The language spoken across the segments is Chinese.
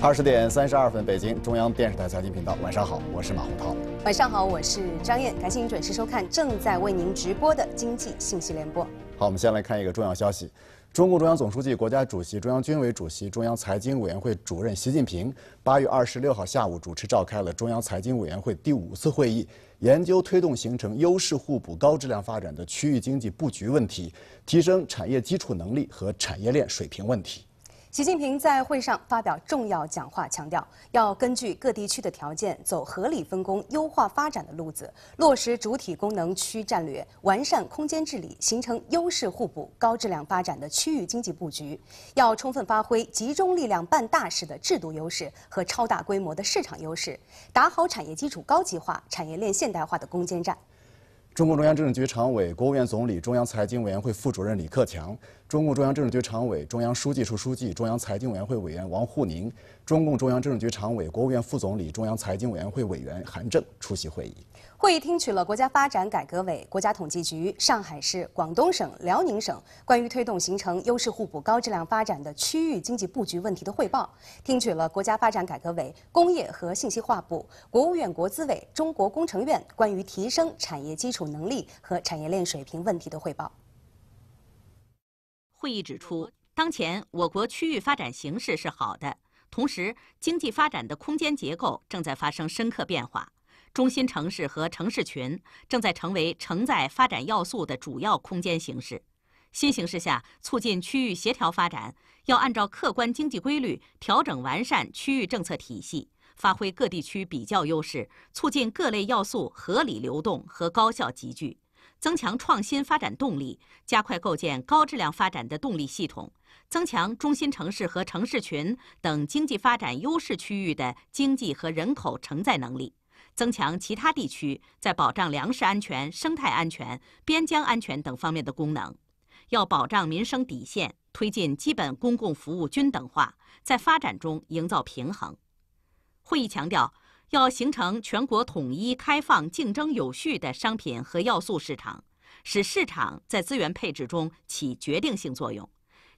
20:32，北京中央电视台财经频道，晚上好，我是马洪涛。晚上好，我是张燕，感谢您准时收看正在为您直播的经济信息联播。好，我们先来看一个重要消息。 中共中央总书记、国家主席、中央军委主席、中央财经委员会主任习近平8月26号下午主持召开了中央财经委员会第5次会议，研究推动形成优势互补、高质量发展的区域经济布局问题，提升产业基础能力和产业链水平问题。习近平在会上发表重要讲话，强调要根据各地区的条件，走合理分工、优化发展的路子，落实主体功能区战略，完善空间治理，形成优势互补、高质量发展的区域经济布局。要充分发挥集中力量办大事的制度优势和超大规模的市场优势，打好产业基础高级化、产业链现代化的攻坚战。 中共中央政治局常委、国务院总理、中央财经委员会副主任李克强，中共中央政治局常委、中央书记处书记、中央财经委员会委员王沪宁，中共中央政治局常委、国务院副总理、中央财经委员会委员韩正出席会议。会议听取了国家发展改革委、国家统计局、上海市、广东省、辽宁省关于推动形成优势互补、高质量发展的区域经济布局问题的汇报，听取了国家发展改革委、工业和信息化部、国务院国资委、中国工程院关于提升产业基础 能力和产业链水平问题的汇报。会议指出，当前我国区域发展形势是好的，同时经济发展的空间结构正在发生深刻变化，中心城市和城市群正在成为承载发展要素的主要空间形式。新形势下，促进区域协调发展，要按照客观经济规律调整完善区域政策体系。 发挥各地区比较优势，促进各类要素合理流动和高效集聚，增强创新发展动力，加快构建高质量发展的动力系统，增强中心城市和城市群等经济发展优势区域的经济和人口承载能力，增强其他地区在保障粮食安全、生态安全、边疆安全等方面的功能。要保障民生底线，推进基本公共服务均等化，在发展中营造平衡。 会议强调，要形成全国统一、开放、竞争有序的商品和要素市场，使市场在资源配置中起决定性作用，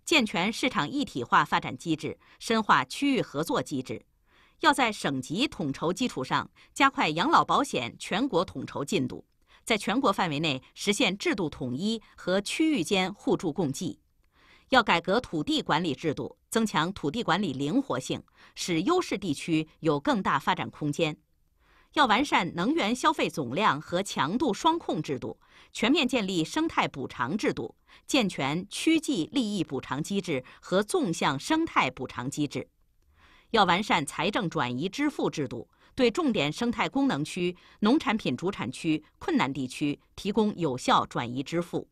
健全市场一体化发展机制，深化区域合作机制。要在省级统筹基础上，加快养老保险全国统筹进度，在全国范围内实现制度统一和区域间互助共济。 要改革土地管理制度，增强土地管理灵活性，使优势地区有更大发展空间；要完善能源消费总量和强度双控制度，全面建立生态补偿制度，健全区际利益补偿机制和纵向生态补偿机制；要完善财政转移支付制度，对重点生态功能区、农产品主产区、困难地区提供有效转移支付。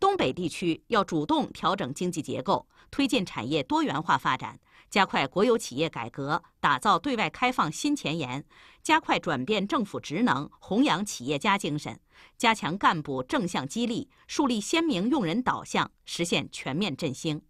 东北地区要主动调整经济结构，推进产业多元化发展，加快国有企业改革，打造对外开放新前沿，加快转变政府职能，弘扬企业家精神，加强干部正向激励，树立鲜明用人导向，实现全面振兴。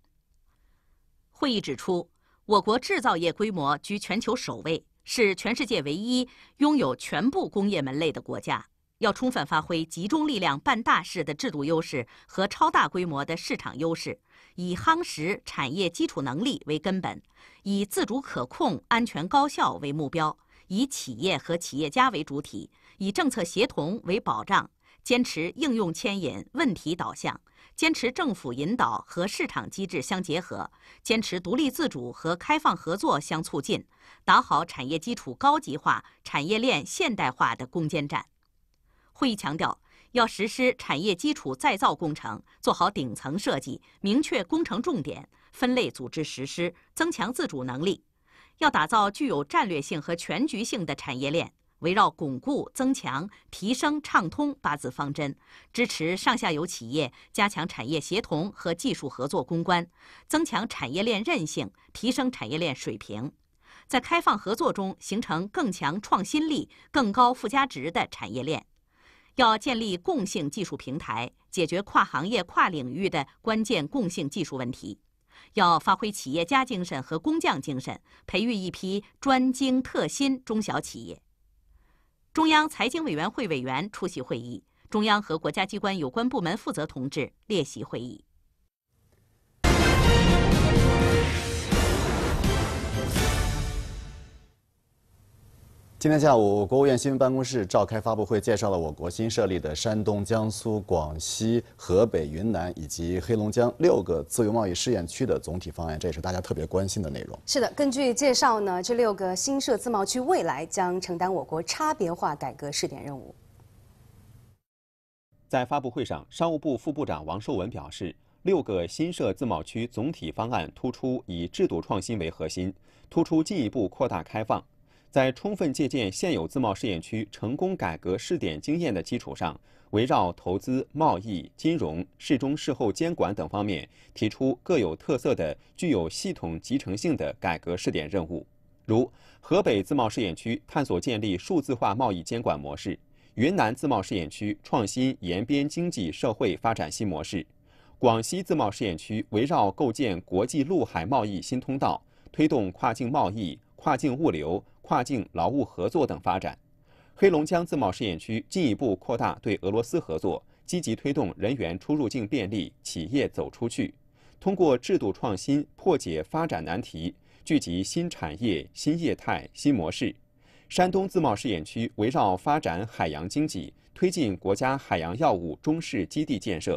会议指出，我国制造业规模居全球首位，是全世界唯一拥有全部工业门类的国家。 要充分发挥集中力量办大事的制度优势和超大规模的市场优势，以夯实产业基础能力为根本，以自主可控、安全高效为目标，以企业和企业家为主体，以政策协同为保障，坚持应用牵引、问题导向，坚持政府引导和市场机制相结合，坚持独立自主和开放合作相促进，打好产业基础高级化、产业链现代化的攻坚战。 会议强调，要实施产业基础再造工程，做好顶层设计，明确工程重点，分类组织实施，增强自主能力。要打造具有战略性和全局性的产业链，围绕巩固、增强、提升、畅通8字方针，支持上下游企业加强产业协同和技术合作攻关，增强产业链韧性，提升产业链水平。 在开放合作中形成更强创新力、更高附加值的产业链。 要建立共性技术平台，解决跨行业、跨领域的关键共性技术问题；要发挥企业家精神和工匠精神，培育一批专精特新中小企业。中央财经委员会委员出席会议，中央和国家机关有关部门负责同志列席会议。今天下午，国务院新闻办公室召开发布会，介绍了我国新设立的山东、江苏、广西、河北、云南以及黑龙江6个自由贸易试验区的总体方案，这也是大家特别关心的内容。是的，根据介绍呢，这6个新设自贸区未来将承担我国差别化改革试点任务。在发布会上，商务部副部长王受文表示，6个新设自贸区总体方案突出以制度创新为核心，突出进一步扩大开放。 在充分借鉴现有自贸试验区成功改革试点经验的基础上，围绕投资、贸易、金融、事中事后监管等方面，提出各有特色的、具有系统集成性的改革试点任务。如河北自贸试验区探索建立数字化贸易监管模式，云南自贸试验区创新沿边经济社会发展新模式，广西自贸试验区围绕构建国际陆海贸易新通道，推动跨境贸易、跨境物流、 跨境劳务合作等发展，黑龙江自贸试验区进一步扩大对俄罗斯合作，积极推动人员出入境便利、企业走出去，通过制度创新破解发展难题，聚集新产业、新业态、新模式。山东自贸试验区围绕发展海洋经济，推进国家海洋药物中试基地建设；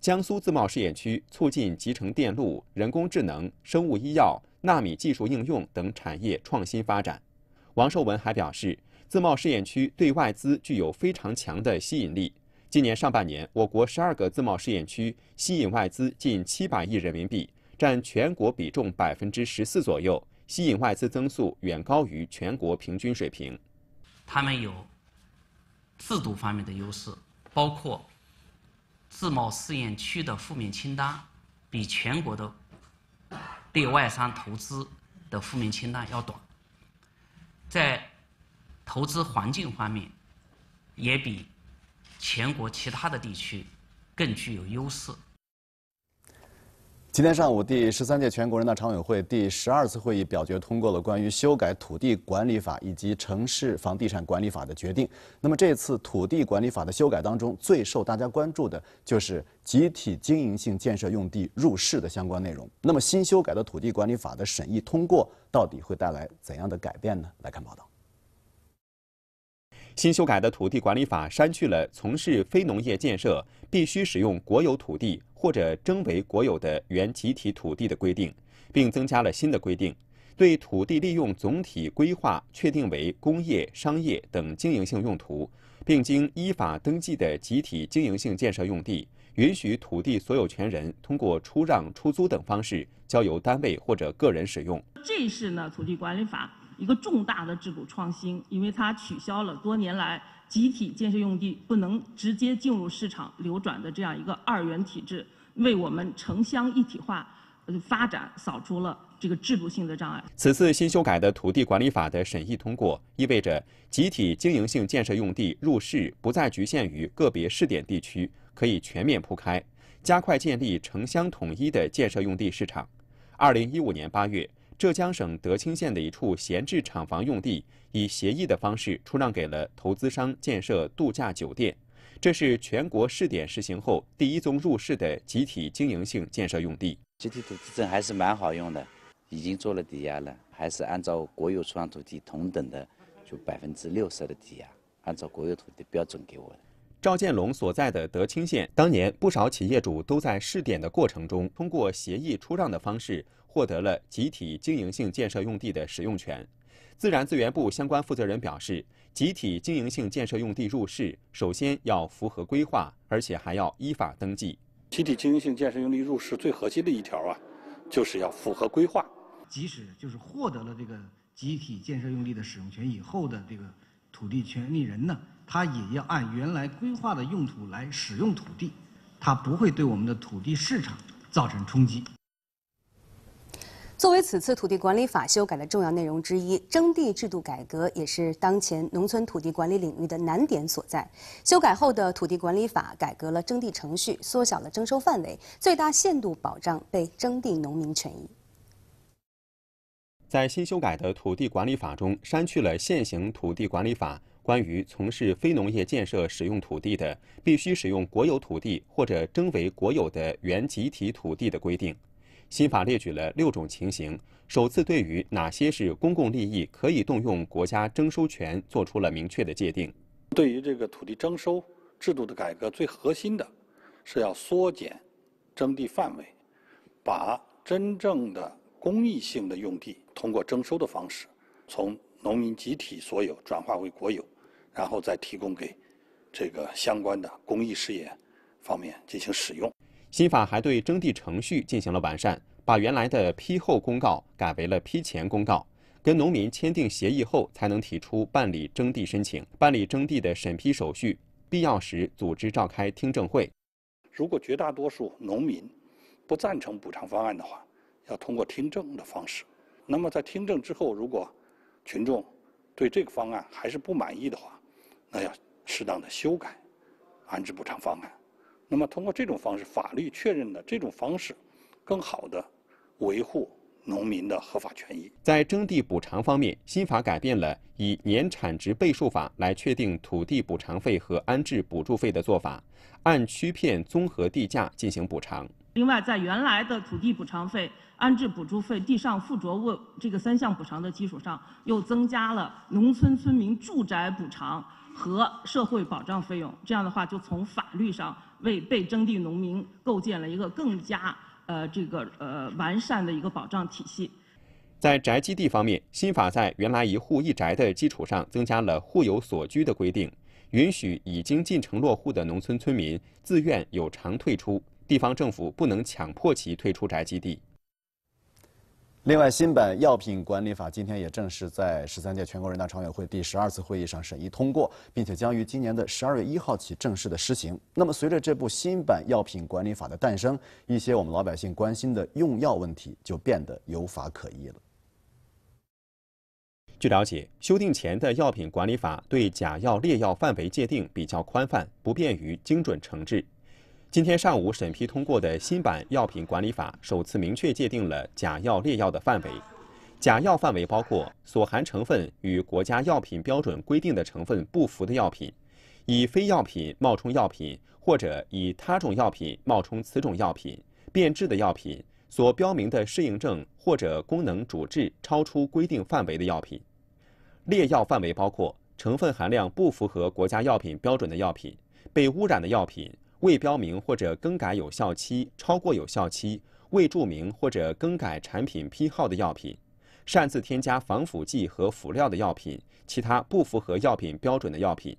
江苏自贸试验区促进集成电路、人工智能、生物医药、纳米技术应用等产业创新发展。 王受文还表示，自贸试验区对外资具有非常强的吸引力。今年上半年，我国12个自贸试验区吸引外资近700亿人民币，占全国比重14%左右，吸引外资增速远高于全国平均水平。他们有制度方面的优势，包括自贸试验区的负面清单比全国的对外商投资的负面清单要短。 在投资环境方面，也比全国其他的地区更具有优势。今天上午，第13届全国人大常委会第12次会议表决通过了关于修改土地管理法以及城市房地产管理法的决定。那么，这次土地管理法的修改当中，最受大家关注的就是集体经营性建设用地入市的相关内容。那么，新修改的土地管理法的审议通过， 到底会带来怎样的改变呢？来看报道。新修改的土地管理法删去了从事非农业建设必须使用国有土地或者征为国有的原集体土地的规定，并增加了新的规定，对土地利用总体规划确定为工业、商业等经营性用途，并经依法登记的集体经营性建设用地，允许土地所有权人通过出让、出租等方式 交由单位或者个人使用。这是呢土地管理法一个重大的制度创新，因为它取消了多年来集体建设用地不能直接进入市场流转的这样一个二元体制，为我们城乡一体化发展扫除了这个制度性的障碍。此次新修改的土地管理法的审议通过，意味着集体经营性建设用地入市不再局限于个别试点地区，可以全面铺开，加快建立城乡统一的建设用地市场。 2015年8月，浙江省德清县的一处闲置厂房用地，以协议的方式出让给了投资商建设度假酒店。这是全国试点实行后第1宗入市的集体经营性建设用地。集体土地证还是蛮好用的，已经做了抵押了，还是按照国有出让土地同等的，就60%的抵押，按照国有土地标准给我的。 赵建龙所在的德清县，当年不少企业主都在试点的过程中，通过协议出让的方式，获得了集体经营性建设用地的使用权。自然资源部相关负责人表示，集体经营性建设用地入市，首先要符合规划，而且还要依法登记。集体经营性建设用地入市最核心的一条啊，就是要符合规划。即使就是获得了这个集体建设用地的使用权以后的这个土地权利人呢， 它也要按原来规划的用途来使用土地，它不会对我们的土地市场造成冲击。作为此次土地管理法修改的重要内容之一，征地制度改革也是当前农村土地管理领域的难点所在。修改后的土地管理法改革了征地程序，缩小了征收范围，最大限度保障被征地农民权益。 在新修改的土地管理法中，删去了现行土地管理法关于从事非农业建设使用土地的必须使用国有土地或者征为国有的原集体土地的规定。新法列举了6种情形，首次对于哪些是公共利益可以动用国家征收权做出了明确的界定。对于这个土地征收制度的改革，最核心的是要缩减征地范围，把真正的公益性的用地通过征收的方式，从农民集体所有转化为国有，然后再提供给这个相关的公益事业方面进行使用。 新法还对征地程序进行了完善，把原来的批后公告改为了批前公告，跟农民签订协议后才能提出办理征地申请，办理征地的审批手续，必要时组织召开听证会。如果绝大多数农民不赞成补偿方案的话，要通过听证的方式。那么在听证之后，如果群众对这个方案还是不满意的话，那要适当的修改安置补偿方案。 那么，通过这种方式，法律确认了这种方式，更好地维护农民的合法权益。在征地补偿方面，新法改变了以年产值倍数法来确定土地补偿费和安置补助费的做法，按区片综合地价进行补偿。另外，在原来的土地补偿费、安置补助费、地上附着物这个3项补偿的基础上，又增加了农村村民住宅补偿和社会保障费用。这样的话，就从法律上 为被征地农民构建了一个更加完善的一个保障体系。在宅基地方面，新法在原来1户1宅的基础上，增加了户有所居的规定，允许已经进城落户的农村村民自愿有偿退出，地方政府不能强迫其退出宅基地。另外，新版药品管理法今天也正式在13届全国人大常委会第12次会议上审议通过，并且将于今年的12月1号起正式的施行。那么，随着这部新版药品管理法的诞生，一些我们老百姓关心的用药问题就变得有法可依了。据了解，修订前的药品管理法对假药、劣药范围界定比较宽泛，不便于精准惩治。 今天上午审批通过的新版药品管理法首次明确界定了假药、劣药的范围。假药范围包括所含成分与国家药品标准规定的成分不符的药品，以非药品冒充药品或者以他种药品冒充此种药品，变质的药品，所标明的适应症或者功能主治超出规定范围的药品。劣药范围包括成分含量不符合国家药品标准的药品，被污染的药品， 未标明或者更改有效期、超过有效期、未注明或者更改产品批号的药品，擅自添加防腐剂和辅料的药品，其他不符合药品标准的药品。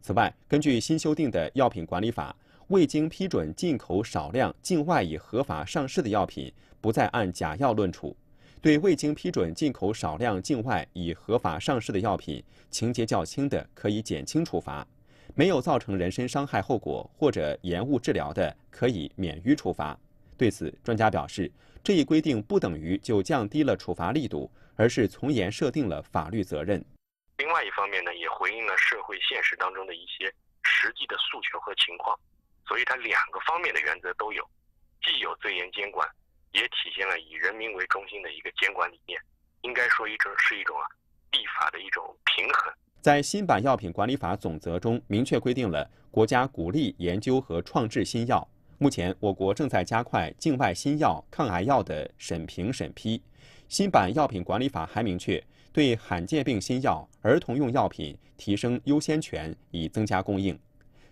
此外，根据新修订的药品管理法，未经批准进口少量境外已合法上市的药品，不再按假药论处；对未经批准进口少量境外已合法上市的药品，情节较轻的可以减轻处罚。 没有造成人身伤害后果或者延误治疗的，可以免于处罚。对此，专家表示，这一规定不等于就降低了处罚力度，而是从严设定了法律责任。另外一方面呢，也回应了社会现实当中的一些实际的诉求和情况，所以它2个方面的原则都有，既有最严监管，也体现了以人民为中心的一个监管理念。应该说，是一种立法的一种平衡。 在新版药品管理法总则中明确规定了国家鼓励研究和创制新药。目前，我国正在加快境外新药、抗癌药的审评审批。新版药品管理法还明确，对罕见病新药、儿童用药品提升优先权，以增加供应。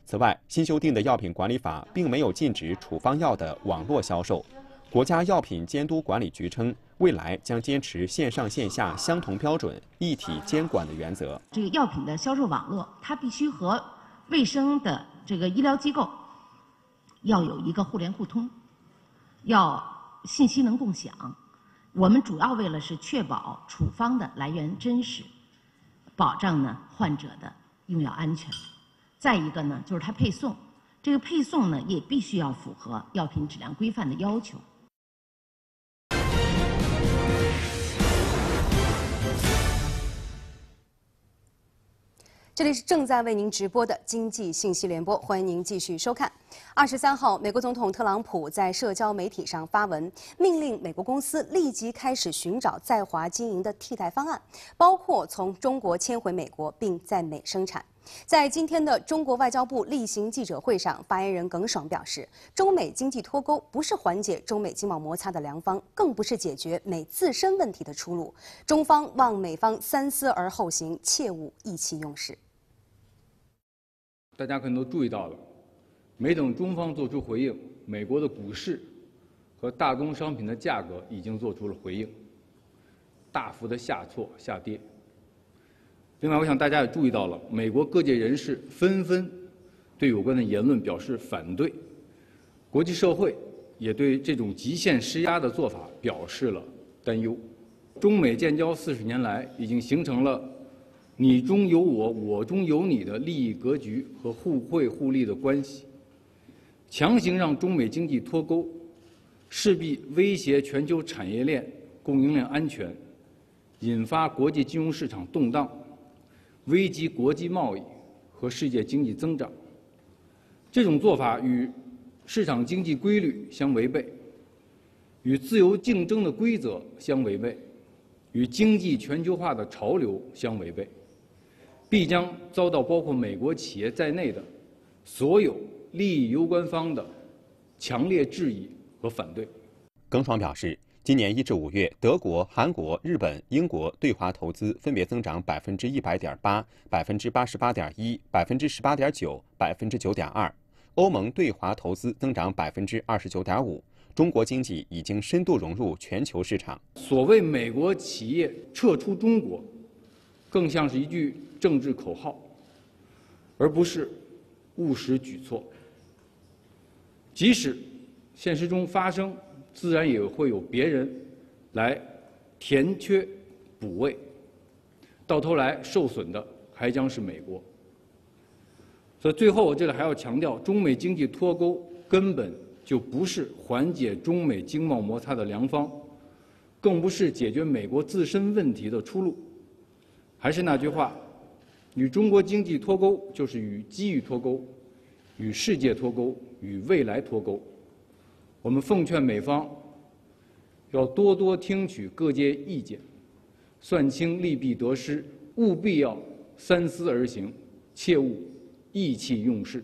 此外，新修订的药品管理法并没有禁止处方药的网络销售。国家药品监督管理局称， 未来将坚持线上线下相同标准、一体监管的原则。这个药品的销售网络，它必须和卫生的这个医疗机构要有一个互联互通，要信息能共享。我们主要为了是确保处方的来源真实，保障呢患者的用药安全。再一个呢，就是它配送，这个配送呢也必须要符合药品质量规范的要求。 这里是正在为您直播的经济信息联播，欢迎您继续收看。23号，美国总统特朗普在社交媒体上发文，命令美国公司立即开始寻找在华经营的替代方案，包括从中国迁回美国并在美生产。在今天的中国外交部例行记者会上，发言人耿爽表示，中美经济脱钩不是缓解中美经贸摩擦的良方，更不是解决美自身问题的出路。中方望美方三思而后行，切勿意气用事。大家可能都注意到了，没等中方做出回应，美国的股市和大宗商品的价格已经做出了回应，大幅的下跌。 另外，我想大家也注意到了，美国各界人士纷纷对有关的言论表示反对，国际社会也对这种极限施压的做法表示了担忧。中美建交40年来，已经形成了你中有我，我中有你的利益格局和互惠互利的关系。强行让中美经济脱钩，势必威胁全球产业链、供应链安全，引发国际金融市场动荡。 危及国际贸易和世界经济增长，这种做法与市场经济规律相违背，与自由竞争的规则相违背，与经济全球化的潮流相违背，必将遭到包括美国企业在内的所有利益攸关方的强烈质疑和反对。耿爽表示。 今年1至5月，德国、韩国、日本、英国对华投资分别增长100.8%、88.1%、18.9%、9.2%；欧盟对华投资增长29.5%。中国经济已经深度融入全球市场。所谓美国企业撤出中国，更像是一句政治口号，而不是务实举措。即使现实中发生。 自然也会有别人来填缺补位，到头来受损的还将是美国。所以最后我这里还要强调，中美经济脱钩根本就不是缓解中美经贸摩擦的良方，更不是解决美国自身问题的出路。还是那句话，与中国经济脱钩就是与机遇脱钩，与世界脱钩，与未来脱钩。 我们奉劝美方要多多听取各界意见，算清利弊得失，务必要三思而行，切勿意气用事。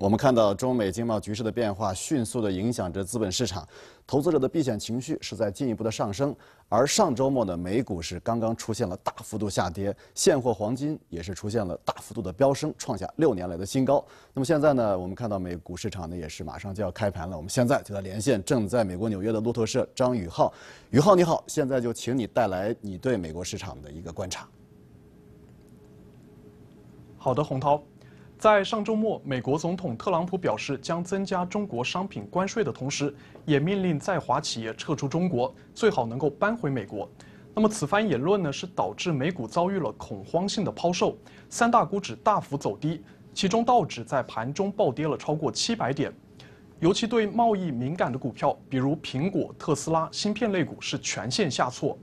我们看到中美经贸局势的变化迅速地影响着资本市场，投资者的避险情绪是在进一步的上升。而上周末的美股是刚刚出现了大幅度下跌，现货黄金也是出现了大幅度的飙升，创下6年来的新高。那么现在呢，我们看到美股市场呢也是马上就要开盘了，我们现在就在连线正在美国纽约的路透社张宇浩，宇浩你好，现在就请你带来你对美国市场的一个观察。好的，洪涛。 在上周末，美国总统特朗普表示将增加中国商品关税的同时，也命令在华企业撤出中国，最好能够搬回美国。那么此番言论呢，是导致美股遭遇了恐慌性的抛售，3大股指大幅走低，其中道指在盘中暴跌了超过700点，尤其对贸易敏感的股票，比如苹果、特斯拉、芯片类股是全线下挫。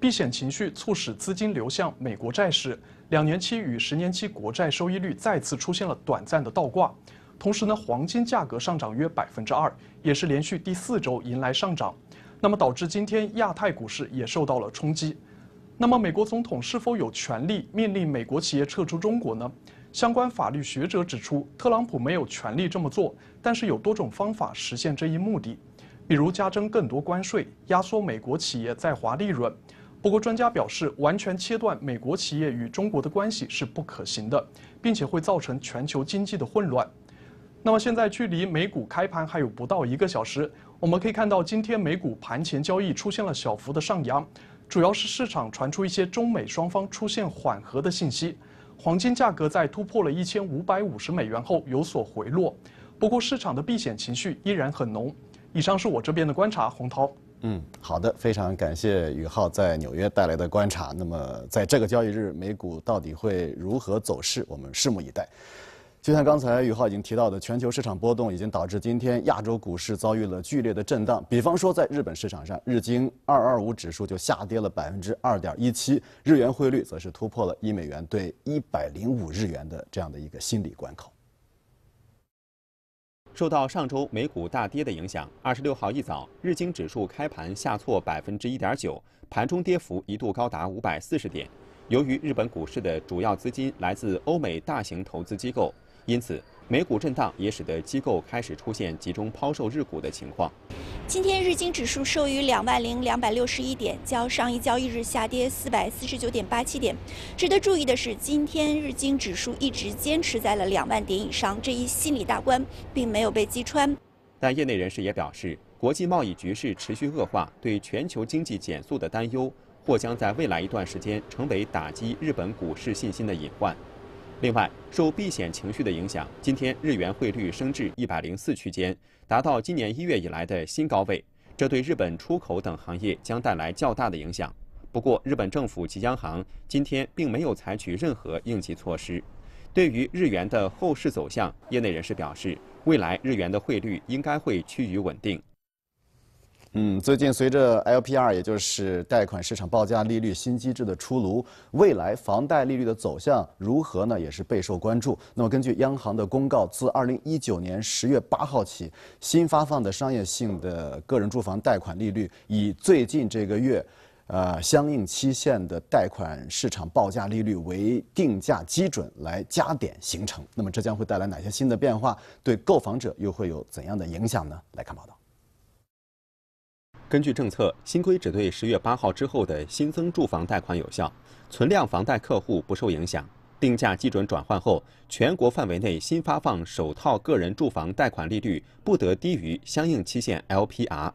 避险情绪促使资金流向美国债市。 2年期与10年期国债收益率再次出现了短暂的倒挂，同时呢，黄金价格上涨约2%，也是连续第4周迎来上涨。那么导致今天亚太股市也受到了冲击。那么美国总统是否有权利命令美国企业撤出中国呢？相关法律学者指出，特朗普没有权利这么做，但是有多种方法实现这一目的，比如加征更多关税，压缩美国企业在华利润。 不过，专家表示，完全切断美国企业与中国的关系是不可行的，并且会造成全球经济的混乱。那么，现在距离美股开盘还有不到1个小时，我们可以看到，今天美股盘前交易出现了小幅的上扬，主要是市场传出一些中美双方出现缓和的信息。黄金价格在突破了$1550后有所回落，不过市场的避险情绪依然很浓。以上是我这边的观察，洪涛。 好的，非常感谢宇浩在纽约带来的观察。那么，在这个交易日，美股到底会如何走势？我们拭目以待。就像刚才宇浩已经提到的，全球市场波动已经导致今天亚洲股市遭遇了剧烈的震荡。比方说，在日本市场上，日经225指数就下跌了2.17%，日元汇率则是突破了$1对105日元的这样的一个心理关口。 受到上周美股大跌的影响，26号一早，日经指数开盘下挫1.9%，盘中跌幅一度高达540点。由于日本股市的主要资金来自欧美大型投资机构，因此美股震荡也使得机构开始出现集中抛售日股的情况。今天日经指数收于20261点，较上一交易日下跌449.87点。值得注意的是，今天日经指数一直坚持在了2万点以上这一心理大关，并没有被击穿。但业内人士也表示，国际贸易局势持续恶化，对全球经济减速的担忧，或将在未来一段时间成为打击日本股市信心的隐患。另外，受避险情绪的影响，今天日元汇率升至104区间，达到今年1月以来的新高位，这对日本出口等行业将带来较大的影响。不过，日本政府及央行今天并没有采取任何应急措施。对于日元的后市走向，业内人士表示，未来日元的汇率应该会趋于稳定。最近随着 LPR 也就是贷款市场报价利率新机制的出炉，未来房贷利率的走向如何呢？也是备受关注。那么根据央行的公告，自2019年10月8号起，新发放的商业性的个人住房贷款利率以最近这个月相应期限的贷款市场报价利率为定价基准来加点形成。那么这将会带来哪些新的变化？对购房者又会有怎样的影响呢？来看报道。根据政策，新规只对10月8号之后的新增住房贷款有效，存量房贷客户不受影响。定价基准转换后，全国范围内新发放首套个人住房贷款利率不得低于相应期限 LPR，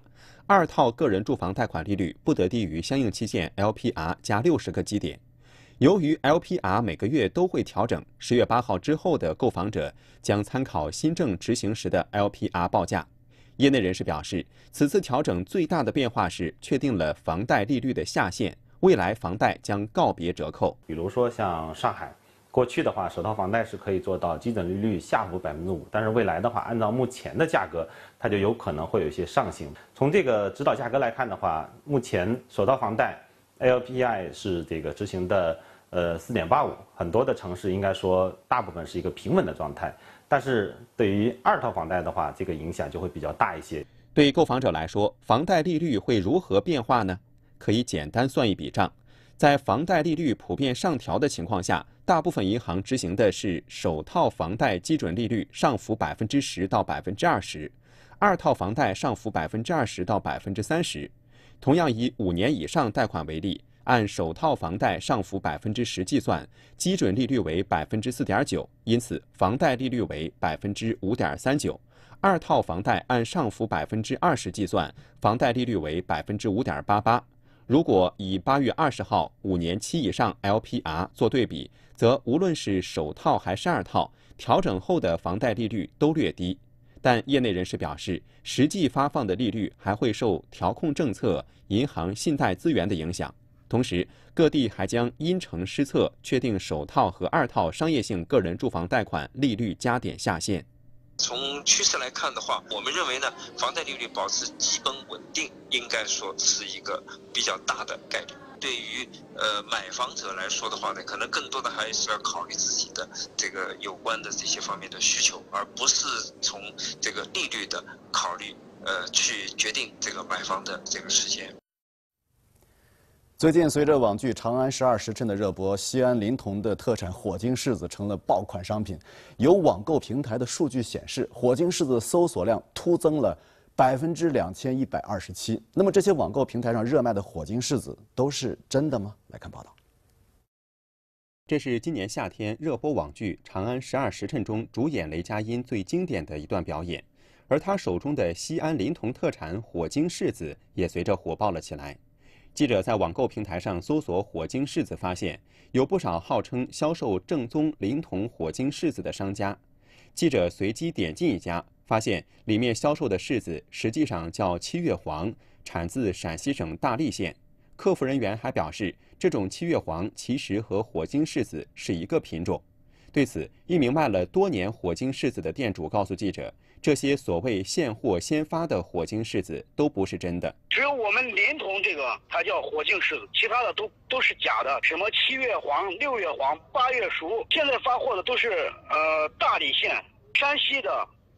二套个人住房贷款利率不得低于相应期限 LPR 加60个基点。由于 LPR 每个月都会调整，10月8号之后的购房者将参考新政执行时的 LPR 报价。业内人士表示，此次调整最大的变化是确定了房贷利率的下限，未来房贷将告别折扣。比如说像上海，过去的话首套房贷是可以做到基准利率下浮5%，但是未来的话，按照目前的价格，它就有可能会有一些上行。从这个指导价格来看的话，目前首套房贷 LPI 是这个执行的4.85%，很多的城市应该说大部分是一个平稳的状态。但是对于二套房贷的话，这个影响就会比较大一些。对购房者来说，房贷利率会如何变化呢？可以简单算一笔账，在房贷利率普遍上调的情况下，大部分银行执行的是首套房贷基准利率上浮10%到20%，二套房贷上浮20%到30%。同样以5年以上贷款为例，按首套房贷上浮10%计算，基准利率为4.9%，因此房贷利率为5.39%；二套房贷按上浮20%计算，房贷利率为5.88%。如果以8月20号5年期以上 LPR 做对比，则无论是首套还是二套，调整后的房贷利率都略低。但业内人士表示，实际发放的利率还会受调控政策、银行信贷资源的影响。同时，各地还将因城施策，确定首套和二套商业性个人住房贷款利率加点下限。从趋势来看的话，我们认为呢，房贷利率保持基本稳定，应该说是一个比较大的概率。对于买房者来说的话呢，可能更多的还是要考虑自己的这个有关的这些方面的需求，而不是从这个利率的考虑去决定这个买房的这个时间。最近，随着网剧《长安十二时辰》的热播，西安临潼的特产火晶柿子成了爆款商品。有网购平台的数据显示，火晶柿子搜索量突增了2127%。那么，这些网购平台上热卖的火晶柿子都是真的吗？来看报道。这是今年夏天热播网剧《长安十二时辰》中主演雷佳音最经典的一段表演，而他手中的西安临潼特产火晶柿子也随着火爆了起来。记者在网购平台上搜索火晶柿子，发现有不少号称销售正宗临潼火晶柿子的商家。记者随机点进一家，发现里面销售的柿子实际上叫七月黄，产自陕西省大荔县。客服人员还表示，这种七月黄其实和火晶柿子是一个品种。对此，一名卖了多年火晶柿子的店主告诉记者，这些所谓现货先发的火晶柿子都不是真的，只有我们临潼这个它叫火晶柿子，其他的都是假的，什么7月黄、6月黄、8月熟，现在发货的都是大理县、山西的，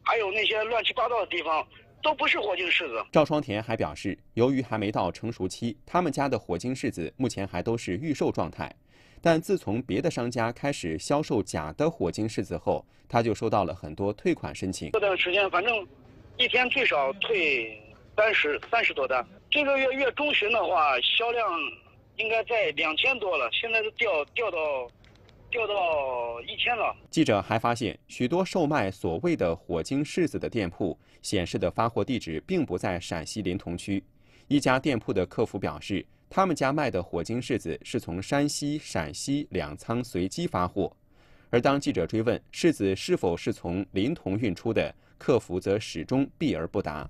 还有那些乱七八糟的地方，都不是火晶柿子。赵双田还表示，由于还没到成熟期，他们家的火晶柿子目前还都是预售状态。但自从别的商家开始销售假的火晶柿子后，他就收到了很多退款申请。这段时间，反正一天最少退30多单。这个月月中旬的话，销量应该在2000多了，现在都掉到1000了。记者还发现，许多售卖所谓的火晶柿子的店铺显示的发货地址并不在陕西临潼区。一家店铺的客服表示，他们家卖的火晶柿子是从山西、陕西两仓随机发货，而当记者追问柿子是否是从临潼运出的，客服则始终避而不答。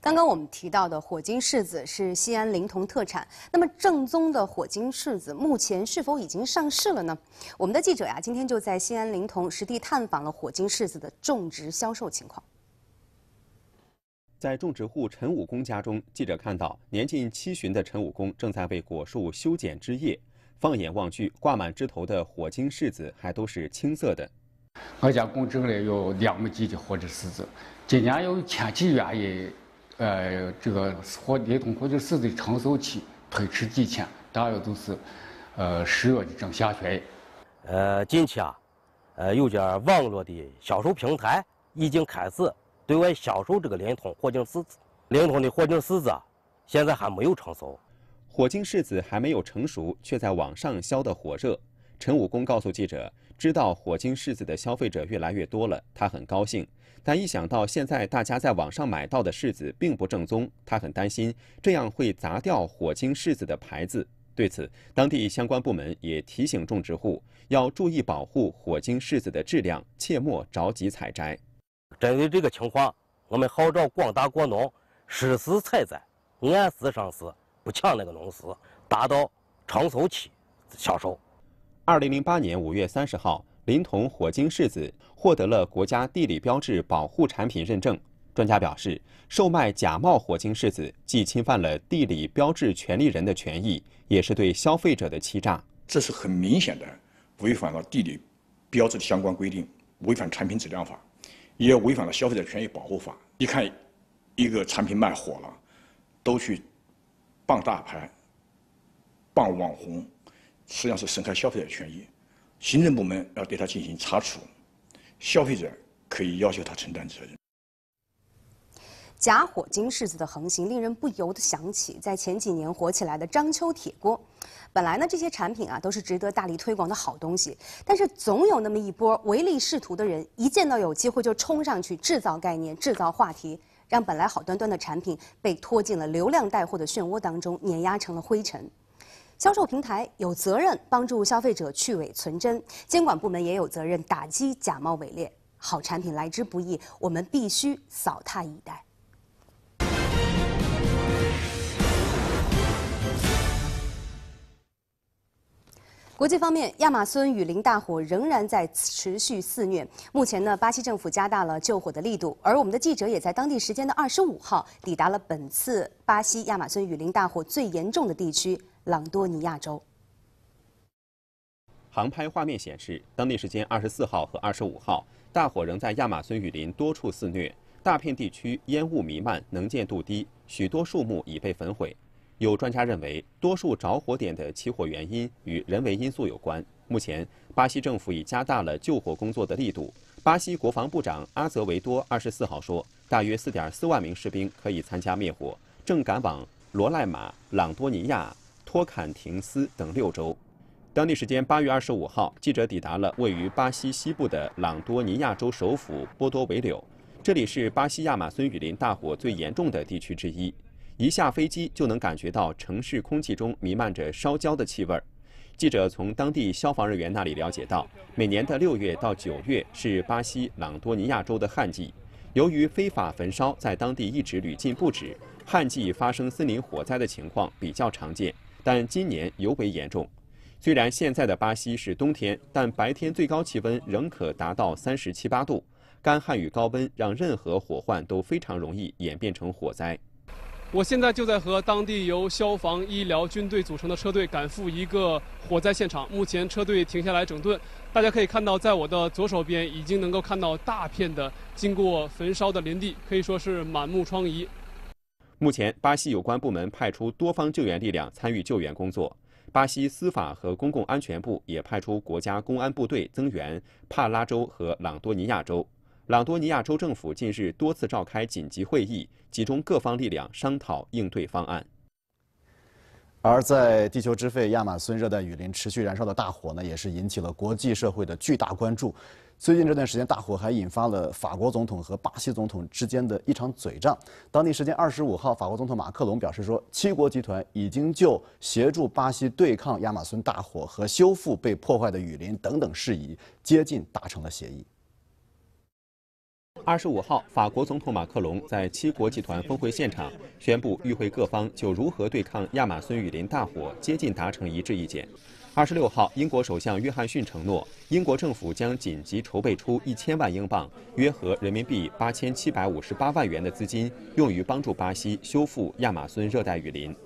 刚刚我们提到的火晶柿子是西安临潼特产，那么正宗的火晶柿子目前是否已经上市了呢？我们的记者呀，今天就在西安临潼实地探访了火晶柿子的种植销售情况。在种植户陈武功家中，记者看到年近70的陈武功正在为果树修剪枝叶，放眼望去，挂满枝头的火晶柿子还都是青色的。我家种植了有2亩地的火晶柿子，今年由于天气原因，这个临潼火晶柿子的成熟期推迟几天，大约都是10月的正下旬。近期啊，有点网络的销售平台已经开始对外销售这个临潼火晶柿子，临潼的火晶柿子现在还没有成熟，火晶柿子还没有成熟，却在网上销得火热。陈武功告诉记者，知道火晶柿子的消费者越来越多了，他很高兴，但一想到现在大家在网上买到的柿子并不正宗，他很担心这样会砸掉火晶柿子的牌子。对此，当地相关部门也提醒种植户要注意保护火晶柿子的质量，切莫着急采摘。针对这个情况，我们号召广大果农适时采摘，按时上市，不抢那个农时，达到成熟期销售。2008年5月30号，临潼火晶柿子获得了国家地理标志保护产品认证。专家表示，售卖假冒火晶柿子既侵犯了地理标志权利人的权益，也是对消费者的欺诈。这是很明显的违反了地理标志的相关规定，违反产品质量法，也违反了消费者权益保护法。一看一个产品卖火了，都去傍大牌、傍网红，实际上是损害消费者权益。行政部门要对它进行查处，消费者可以要求他承担责任。假火晶柿子的横行令人不由得想起在前几年火起来的章丘铁锅。本来呢，这些产品啊都是值得大力推广的好东西，但是总有那么一波唯利是图的人，一见到有机会就冲上去制造概念、制造话题，让本来好端端的产品被拖进了流量带货的漩涡当中，碾压成了灰尘。销售平台有责任帮助消费者去伪存真，监管部门也有责任打击假冒伪劣。好产品来之不易，我们必须扫它以待。国际方面，亚马孙雨林大火仍然在持续肆虐。目前呢，巴西政府加大了救火的力度，而我们的记者也在当地时间的25号抵达了本次巴西亚马孙雨林大火最严重的地区——朗多尼亚州。航拍画面显示，当地时间24号和25号，大火仍在亚马孙雨林多处肆虐，大片地区烟雾弥漫，能见度低，许多树木已被焚毁。有专家认为，多数着火点的起火原因与人为因素有关。目前，巴西政府已加大了救火工作的力度。巴西国防部长阿泽维多24号说，大约4.4万名士兵可以参加灭火，正赶往罗赖马、朗多尼亚、托坎廷斯等6州。当地时间8月25号，记者抵达了位于巴西西部的朗多尼亚州首府波多维柳，这里是巴西亚马孙雨林大火最严重的地区之一。一下飞机就能感觉到城市空气中弥漫着烧焦的气味。记者从当地消防人员那里了解到，每年的6月到9月是巴西朗多尼亚州的旱季。由于非法焚烧在当地一直屡禁不止，旱季发生森林火灾的情况比较常见，但今年尤为严重。虽然现在的巴西是冬天，但白天最高气温仍可达到37、8度，干旱与高温让任何火患都非常容易演变成火灾。我现在就在和当地由消防、医疗、军队组成的车队赶赴一个火灾现场。目前车队停下来整顿，大家可以看到，在我的左手边已经能够看到大片的经过焚烧的林地，可以说是满目疮痍。目前，巴西有关部门派出多方救援力量参与救援工作。巴西司法和公共安全部也派出国家公安部队增援帕拉州和朗多尼亚州。朗多尼亚州政府近日多次召开紧急会议，集中各方力量商讨应对方案。 而在地球之肺亚马孙热带雨林持续燃烧的大火呢，也是引起了国际社会的巨大关注。最近这段时间，大火还引发了法国总统和巴西总统之间的一场嘴仗。当地时间25号，法国总统马克龙表示说，七国集团已经就协助巴西对抗亚马孙大火和修复被破坏的雨林等等事宜，接近达成了协议。 25号，法国总统马克龙在七国集团峰会现场宣布，与会各方就如何对抗亚马孙雨林大火接近达成一致意见。26号，英国首相约翰逊承诺，英国政府将紧急筹备出1000万英镑（约合人民币8758万元）的资金，用于帮助巴西修复亚马孙热带雨林。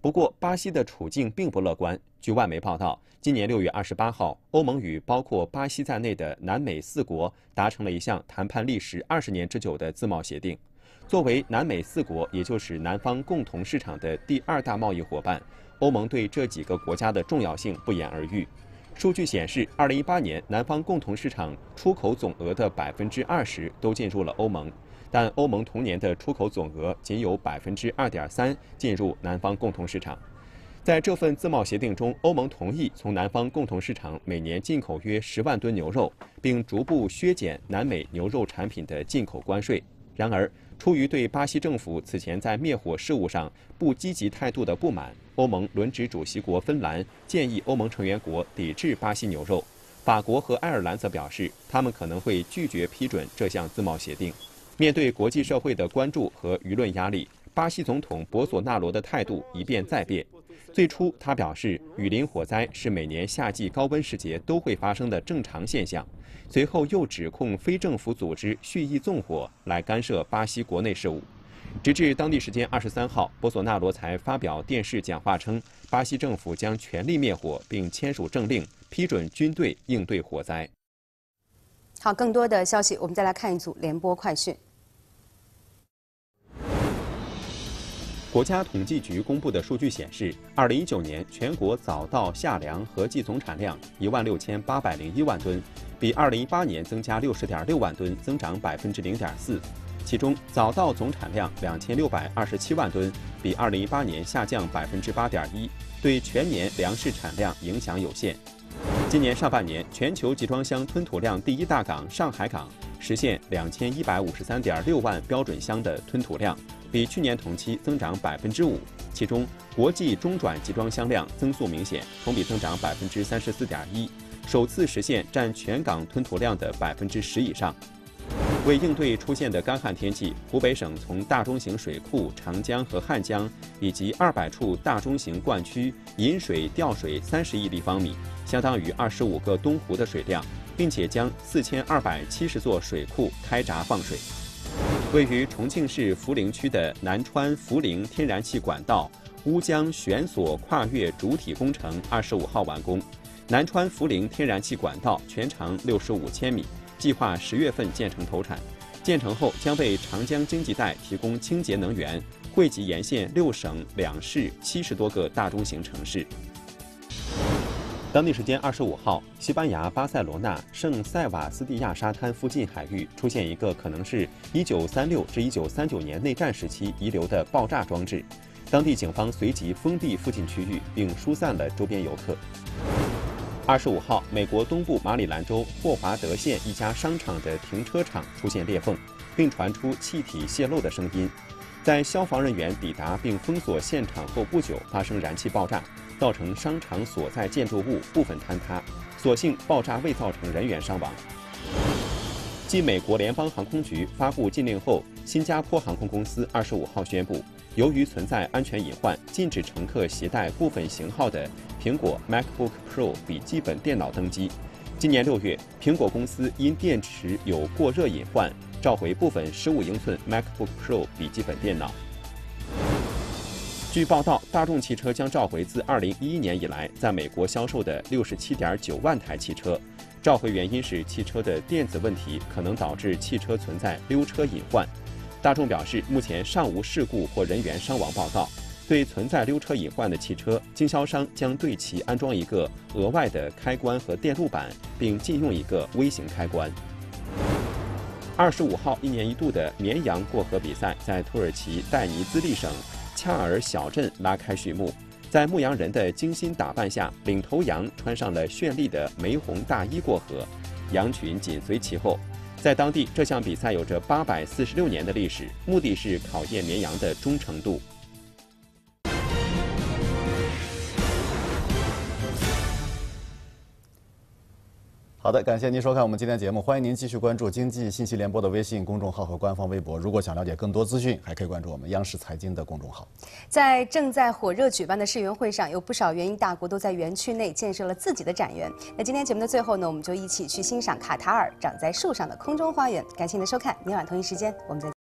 不过，巴西的处境并不乐观。据外媒报道，今年6月28号，欧盟与包括巴西在内的南美4国达成了一项谈判历时20年之久的自贸协定。作为南美4国，也就是南方共同市场的第2大贸易伙伴，欧盟对这几个国家的重要性不言而喻。数据显示，2018年南方共同市场出口总额的20%都进入了欧盟，但欧盟同年的出口总额仅有2.3%进入南方共同市场。 在这份自贸协定中，欧盟同意从南方共同市场每年进口约10万吨牛肉，并逐步削减南美牛肉产品的进口关税。然而，出于对巴西政府此前在灭火事务上不积极态度的不满，欧盟轮值主席国芬兰建议欧盟成员国抵制巴西牛肉。法国和爱尔兰则表示，他们可能会拒绝批准这项自贸协定。面对国际社会的关注和舆论压力，巴西总统博索纳罗的态度一变再变。 最初，他表示，雨林火灾是每年夏季高温时节都会发生的正常现象。随后又指控非政府组织蓄意纵火来干涉巴西国内事务。直至当地时间23号，博索纳罗才发表电视讲话称，巴西政府将全力灭火，并签署政令，批准军队应对火灾。好，更多的消息，我们再来看一组联播快讯。 国家统计局公布的数据显示，2019年全国早稻、夏粮合计总产量16801万吨，比2018年增加60.6万吨，增长0.4%。其中，早稻总产量2627万吨，比2018年下降8.1%，对全年粮食产量影响有限。今年上半年，全球集装箱吞吐量第一大港上海港实现2153.6万标准箱的吞吐量。 比去年同期增长5%，其中国际中转集装箱量增速明显，同比增长34.1%，首次实现占全港吞吐量的10%以上。为应对出现的干旱天气，湖北省从大中型水库长江和汉江以及200处大中型灌区引水调水30亿立方米，相当于25个东湖的水量，并且将4270座水库开闸放水。 位于重庆市涪陵区的南川涪陵天然气管道乌江悬索跨越主体工程25号完工。南川涪陵天然气管道全长65千米，计划10月份建成投产。建成后将为长江经济带提供清洁能源，惠及沿线6省2市70多个大中型城市。 当地时间25号，西班牙巴塞罗那圣塞瓦斯蒂亚沙滩附近海域出现一个可能是1936至1939年内战时期遗留的爆炸装置，当地警方随即封闭附近区域，并疏散了周边游客。25号，美国东部马里兰州霍华德县一家商场的停车场出现裂缝，并传出气体泄漏的声音。 在消防人员抵达并封锁现场后不久，发生燃气爆炸，造成商场所在建筑物部分坍塌。所幸爆炸未造成人员伤亡。继美国联邦航空局发布禁令后，新加坡航空公司25号宣布，由于存在安全隐患，禁止乘客携带部分型号的苹果 MacBook Pro 笔记本电脑登机。今年6月，苹果公司因电池有过热隐患。 召回部分15英寸 MacBook Pro 笔记本电脑。据报道，大众汽车将召回自2011年以来在美国销售的 67.9万台汽车。召回原因是汽车的电子问题可能导致汽车存在溜车隐患。大众表示，目前尚无事故或人员伤亡报告。对存在溜车隐患的汽车，经销商将对其安装一个额外的开关和电路板，并禁用一个微型开关。25号，一年一度的绵羊过河比赛在土耳其代尼兹利省恰尔小镇拉开序幕。 在牧羊人的精心打扮下，领头羊穿上了绚丽的玫红大衣过河，羊群紧随其后。在当地，这项比赛有着846年的历史，目的是考验绵羊的忠诚度。好的，感谢您收看我们今天的节目，欢迎您继续关注经济信息联播的微信公众号和官方微博。如果想了解更多资讯，还可以关注我们央视财经的公众号。在正在火热举办的世园会上，有不少园艺大国都在园区内建设了自己的展园。那今天节目的最后呢，我们就一起去欣赏卡塔尔长在树上的空中花园。感谢您的收看，明晚同一时间我们再见。